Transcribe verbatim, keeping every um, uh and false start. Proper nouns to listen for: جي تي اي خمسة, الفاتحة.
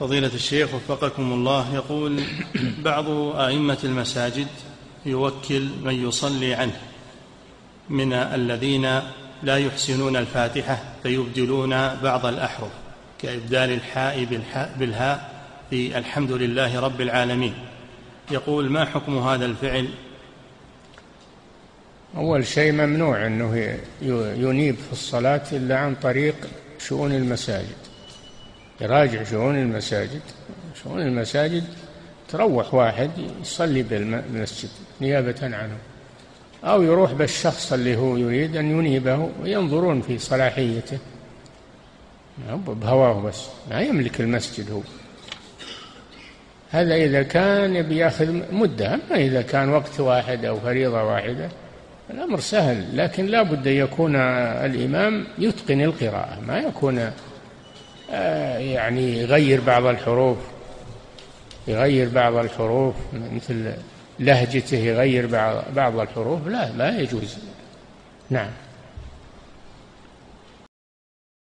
فضيلة الشيخ وفقكم الله، يقول بعض أئمة المساجد يوكل من يصلي عنه من الذين لا يحسنون الفاتحة فيبدلون بعض الأحرف كإبدال الحاء بالهاء في الحمد لله رب العالمين، يقول ما حكم هذا الفعل؟ أول شيء ممنوع أنه ينيب في الصلاة إلا عن طريق شؤون المساجد، يراجع شؤون المساجد. شؤون المساجد تروح واحد يصلي بالمسجد نيابة عنه، أو يروح بالشخص اللي هو يريد أن ينيبه وينظرون في صلاحيته بهواه، بس ما يملك المسجد هو. هذا إذا كان بياخذ مدة، أما إذا كان وقت واحد أو فريضة واحدة الأمر سهل، لكن لا بد يكون الإمام يتقن القراءة، ما يكون يعني يغير بعض الحروف، يغير بعض الحروف مثل لهجته، يغير بعض بعض الحروف، لا ما يجوز. نعم.